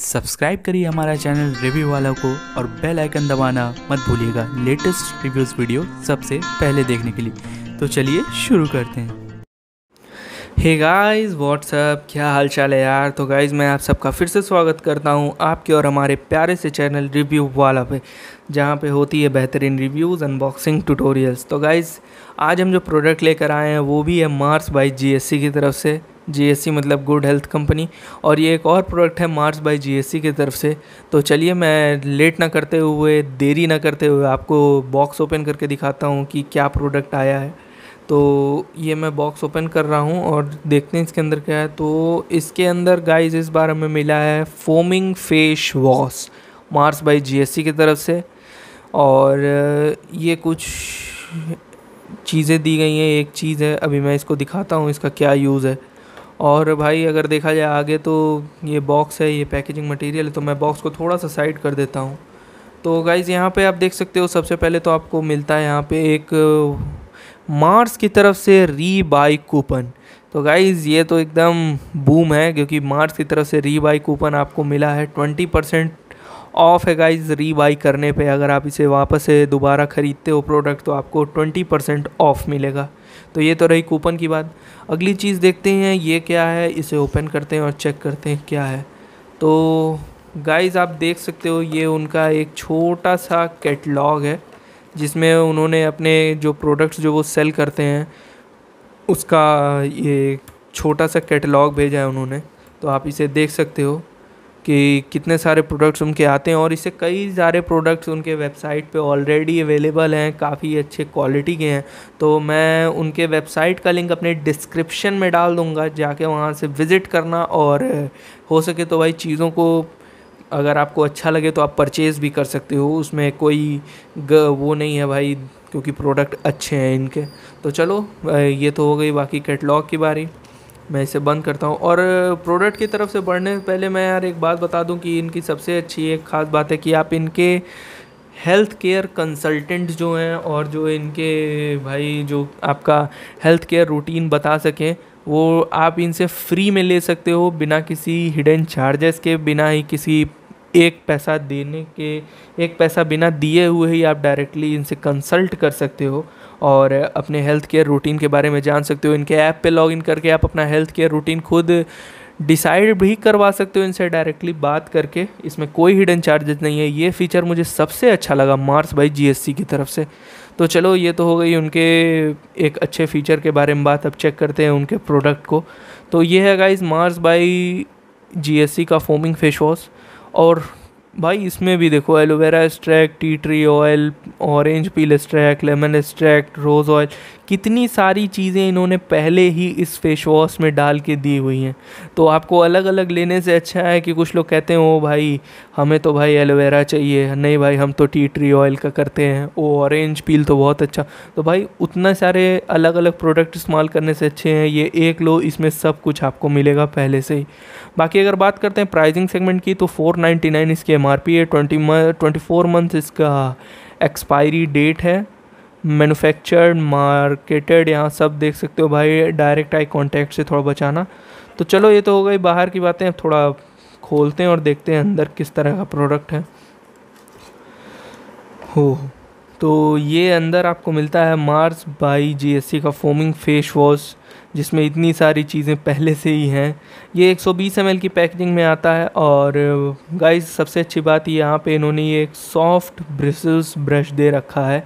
Guys subscribe करिए हमारा channel review वाला को और बेल आइकन दबाना मत भूलिएगा लेटेस्ट रिव्यूज वीडियो सबसे पहले देखने के लिए। तो चलिए शुरू करते हैं। हे गाइस व्हाट्सअप, क्या हाल चाल है यार। तो गाइस मैं आप सबका फिर से स्वागत करता हूं आपके और हमारे प्यारे से चैनल रिव्यू वाला पे, जहाँ पे होती है बेहतरीन रिव्यूज़, अनबॉक्सिंग, ट्यूटोरियल्स। तो गाइज़ आज हम जो प्रोडक्ट लेकर आए हैं वो भी है मार्स बाय जीएससी की तरफ से। जीएससी मतलब गुड हेल्थ कंपनी, और ये एक और प्रोडक्ट है मार्स बाय जीएससी की तरफ से। तो चलिए मैं देरी ना करते हुए आपको बॉक्स ओपन करके दिखाता हूँ कि क्या प्रोडक्ट आया है। तो ये मैं बॉक्स ओपन कर रहा हूँ और देखते हैं इसके अंदर क्या है। तो इसके अंदर गाइज़ इस बार हमें मिला है foaming face wash Mars by GSC की तरफ से, और ये कुछ चीज़ें दी गई हैं। एक चीज़ है, अभी मैं इसको दिखाता हूँ इसका क्या यूज़ है। और भाई अगर देखा जाए आगे तो ये बॉक्स है, ये पैकेजिंग मटेरियल है। तो मैं बॉक्स को थोड़ा सा साइड कर देता हूँ। तो गाइज़ यहाँ पे आप देख सकते हो, सबसे पहले तो आपको मिलता है यहाँ पे एक मार्स की तरफ से री बाय कूपन। तो गाइज़ ये तो एकदम बूम है, क्योंकि मार्स की तरफ से री बाय कूपन आपको मिला है। 20% ऑफ़ है गाइज़ री बाई करने पे। अगर आप इसे वापस से दोबारा ख़रीदते हो प्रोडक्ट तो आपको 20% ऑफ़ मिलेगा। तो ये तो रही कूपन की बात। अगली चीज़ देखते हैं ये क्या है। इसे ओपन करते हैं और चेक करते हैं क्या है। तो गाइज़ आप देख सकते हो ये उनका एक छोटा सा कैटलॉग है, जिसमें उन्होंने अपने जो प्रोडक्ट्स जो वो सेल करते हैं उसका ये छोटा सा कैटलॉग भेजा है उन्होंने। तो आप इसे देख सकते हो कि कितने सारे प्रोडक्ट्स उनके आते हैं, और इससे कई सारे प्रोडक्ट्स उनके वेबसाइट पे ऑलरेडी अवेलेबल हैं, काफ़ी अच्छे क्वालिटी के हैं। तो मैं उनके वेबसाइट का लिंक अपने डिस्क्रिप्शन में डाल दूंगा, जाके वहाँ से विज़िट करना, और हो सके तो भाई चीज़ों को अगर आपको अच्छा लगे तो आप परचेज़ भी कर सकते हो। उसमें कोई वो नहीं है भाई, क्योंकि प्रोडक्ट अच्छे हैं इनके। तो चलो ये तो हो गई बाकी कैटलॉग की बारी। मैं इसे बंद करता हूँ। और प्रोडक्ट की तरफ से बढ़ने से पहले मैं यार एक बात बता दूं कि इनकी सबसे अच्छी एक ख़ास बात है कि आप इनके हेल्थ केयर कंसल्टेंट जो हैं, और जो इनके भाई जो आपका हेल्थ केयर रूटीन बता सकें, वो आप इनसे फ्री में ले सकते हो, बिना किसी हिडन चार्जेस के, बिना ही किसी एक पैसा बिना दिए हुए ही आप डायरेक्टली इनसे कंसल्ट कर सकते हो और अपने हेल्थ केयर रूटीन के बारे में जान सकते हो। इनके ऐप पे लॉगिन करके आप अपना हेल्थ केयर रूटीन खुद डिसाइड भी करवा सकते हो इनसे डायरेक्टली बात करके। इसमें कोई हिडन चार्जेस नहीं है। ये फीचर मुझे सबसे अच्छा लगा मार्स बाय जीएससी की तरफ से। तो चलो ये तो हो गई उनके एक अच्छे फ़ीचर के बारे में बात। अब चेक करते हैं उनके प्रोडक्ट को। तो ये है गाइज़ मार्स बाय जीएससी का फोमिंग फेस वॉश, और भाई इसमें भी देखो aloe vera extract, tea tree oil, orange peel extract, lemon extract, rose oil, कितनी सारी चीज़ें इन्होंने पहले ही इस फेस वॉश में डाल के दी हुई हैं। तो आपको अलग अलग लेने से अच्छा है कि कुछ लोग कहते हैं ओ भाई हमें तो भाई एलोवेरा चाहिए, नहीं भाई हम तो टी ट्री ऑयल का करते हैं, ओ ऑरेंज पील तो बहुत अच्छा। तो भाई उतना सारे अलग अलग प्रोडक्ट इस्तेमाल करने से अच्छे हैं ये एक लो, इसमें सब कुछ आपको मिलेगा पहले से ही। बाकी अगर बात करते हैं प्राइसिंग सेगमेंट की, तो 499 इसकी MRP है, 24 मंथ इसका एक्सपायरी डेट है, मैन्युफैक्चर्ड, मार्केटेड, यहाँ सब देख सकते हो भाई, डायरेक्ट आई कांटेक्ट से थोड़ा बचाना। तो चलो ये तो हो गई बाहर की बातें। अब थोड़ा खोलते हैं और देखते हैं अंदर किस तरह का प्रोडक्ट है। हो तो ये अंदर आपको मिलता है मार्स बाय जीएससी का फोमिंग फेस वॉश, जिसमें इतनी सारी चीज़ें पहले से ही हैं। ये 120 ml की पैकेजिंग में आता है। और गाइस सबसे अच्छी बात यहाँ पे इन्होंने ये एक सॉफ्ट ब्रिसल्स ब्रश दे रखा है,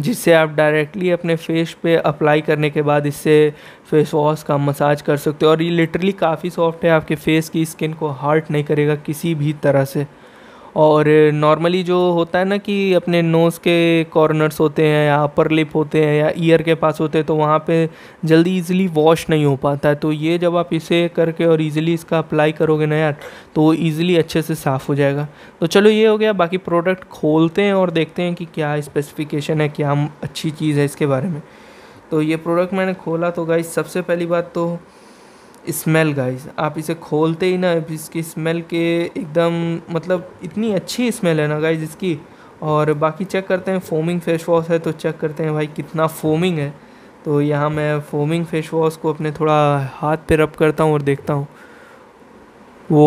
जिससे आप डायरेक्टली अपने फेस पे अप्लाई करने के बाद इससे फेस वॉश का मसाज कर सकते हो। और ये लिटरली काफ़ी सॉफ्ट है, आपके फेस की स्किन को हर्ट नहीं करेगा किसी भी तरह से। और नॉर्मली जो होता है ना कि अपने नोज़ के कॉर्नर्स होते हैं या अपर लिप होते हैं या ईयर के पास होते हैं, तो वहाँ पे जल्दी इजीली वॉश नहीं हो पाता है। तो ये जब आप इसे करके और इजीली इसका अप्लाई करोगे ना यार, तो वो ईज़िली अच्छे से साफ़ हो जाएगा। तो चलो ये हो गया। बाकी प्रोडक्ट खोलते हैं और देखते हैं कि क्या स्पेसिफिकेशन है, क्या अच्छी चीज़ है इसके बारे में। तो ये प्रोडक्ट मैंने खोला तो गाइस सबसे पहली बात तो स्मेल। गाइस आप इसे खोलते ही ना इसकी स्मेल के एकदम, मतलब इतनी अच्छी स्मेल है ना गाइस इसकी। और बाकी चेक करते हैं, फोमिंग फेस वॉश है तो चेक करते हैं भाई कितना फोमिंग है। तो यहाँ मैं फोमिंग फेस वॉश को अपने थोड़ा हाथ पे रब करता हूँ और देखता हूँ। वो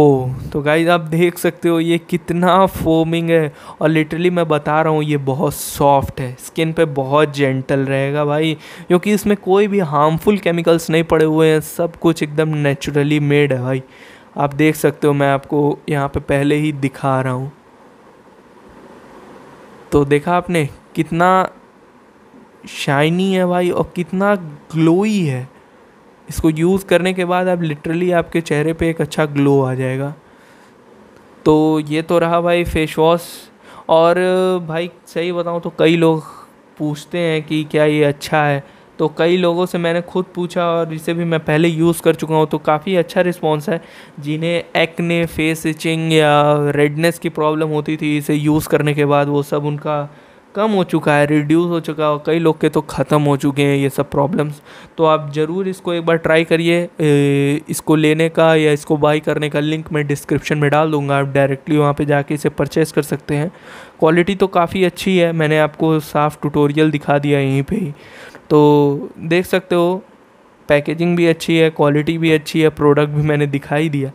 तो गाइस आप देख सकते हो ये कितना फोमिंग है और लिटरली मैं बता रहा हूँ ये बहुत सॉफ्ट है, स्किन पे बहुत जेंटल रहेगा भाई, क्योंकि इसमें कोई भी हार्मफुल केमिकल्स नहीं पड़े हुए हैं, सब कुछ एकदम नेचुरली मेड है भाई। आप देख सकते हो मैं आपको यहाँ पे पहले ही दिखा रहा हूँ, तो देखा आपने कितना शाइनी है भाई और कितना ग्लोई है। इसको यूज़ करने के बाद आप लिटरली आपके चेहरे पे एक अच्छा ग्लो आ जाएगा। तो ये तो रहा भाई फेस वॉश। और भाई सही बताऊँ तो कई लोग पूछते हैं कि क्या ये अच्छा है, तो कई लोगों से मैंने खुद पूछा और इसे भी मैं पहले यूज़ कर चुका हूँ, तो काफ़ी अच्छा रिस्पॉन्स है। जिन्हें एक्ने, फेस इचिंग या रेडनेस की प्रॉब्लम होती थी इसे यूज़ करने के बाद, वो सब उनका कम हो चुका है, रिड्यूस हो चुका है और कई लोग के तो ख़त्म हो चुके हैं ये सब प्रॉब्लम्स। तो आप ज़रूर इसको एक बार ट्राई करिए। इसको लेने का या इसको बाई करने का लिंक मैं डिस्क्रिप्शन में डाल दूंगा, आप डायरेक्टली वहाँ पे जाके इसे परचेस कर सकते हैं। क्वालिटी तो काफ़ी अच्छी है, मैंने आपको साफ ट्यूटोरियल दिखा दिया यहीं पे ही, तो देख सकते हो पैकेजिंग भी अच्छी है, क्वालिटी भी अच्छी है, प्रोडक्ट भी मैंने दिखाई दिया।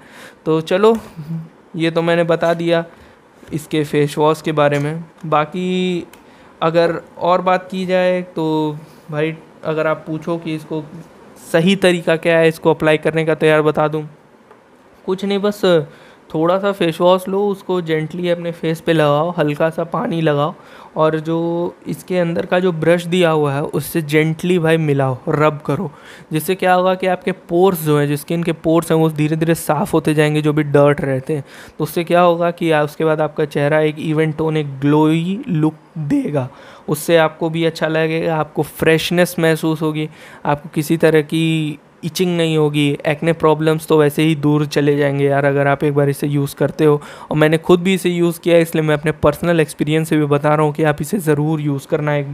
तो चलो ये तो मैंने बता दिया इसके फेस वॉश के बारे में। बाकी अगर और बात की जाए तो भाई अगर आप पूछो कि इसको सही तरीका क्या है इसको अप्लाई करने का, तो यार बता दूँ कुछ नहीं, बस थोड़ा सा फेस वॉश लो, उसको जेंटली अपने फेस पे लगाओ, हल्का सा पानी लगाओ और जो इसके अंदर का जो ब्रश दिया हुआ है उससे जेंटली भाई मिलाओ, रब करो, जिससे क्या होगा कि आपके पोर्स जो हैं, जो स्किन के पोर्स हैं वो धीरे धीरे साफ़ होते जाएंगे, जो भी डर्ट रहते हैं। तो उससे क्या होगा कि उसके बाद आपका चेहरा एक इवन टोन, एक ग्लोई लुक देगा, उससे आपको भी अच्छा लगेगा, आपको फ्रेशनेस महसूस होगी, आपको किसी तरह की इचिंग नहीं होगी, एक्ने प्रॉब्लम्स तो वैसे ही दूर चले जाएंगे यार अगर आप एक बार इसे यूज़ करते हो। और मैंने खुद भी इसे यूज़ किया है, इसलिए मैं अपने पर्सनल एक्सपीरियंस से भी बता रहा हूँ कि आप इसे ज़रूर यूज़ करना, एक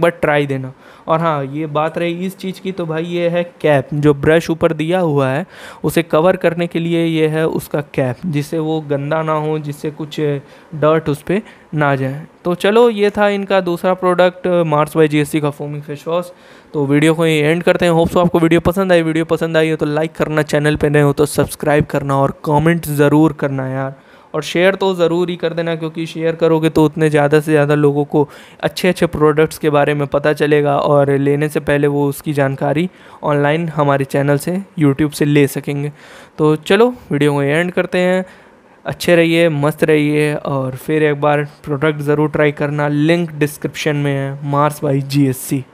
बार ट्राई देना। और हाँ, ये बात रही इस चीज़ की, तो भाई ये है कैप, जो ब्रश ऊपर दिया हुआ है उसे कवर करने के लिए ये है उसका कैप, जिससे वो गंदा ना हो, जिससे कुछ डर्ट उस पर ना जाए। तो चलो ये था इनका दूसरा प्रोडक्ट मार्स बाय जीएससी का फोमिंग फेस वॉश। तो वीडियो को यहीं एंड करते हैं। होप्स आपको वीडियो पसंद आई। वीडियो पसंद आई हो तो लाइक करना, चैनल पे नए हो तो सब्सक्राइब करना और कमेंट ज़रूर करना यार, और शेयर तो ज़रूर ही कर देना, क्योंकि शेयर करोगे तो उतने ज़्यादा से ज़्यादा लोगों को अच्छे अच्छे प्रोडक्ट्स के बारे में पता चलेगा और लेने से पहले वो उसकी जानकारी ऑनलाइन हमारे चैनल से, यूट्यूब से ले सकेंगे। तो चलो वीडियो को एंड करते हैं। अच्छे रहिए, मस्त रहिए और फिर एक बार प्रोडक्ट ज़रूर ट्राई करना, लिंक डिस्क्रिप्शन में है, मार्स बाय जीएससी।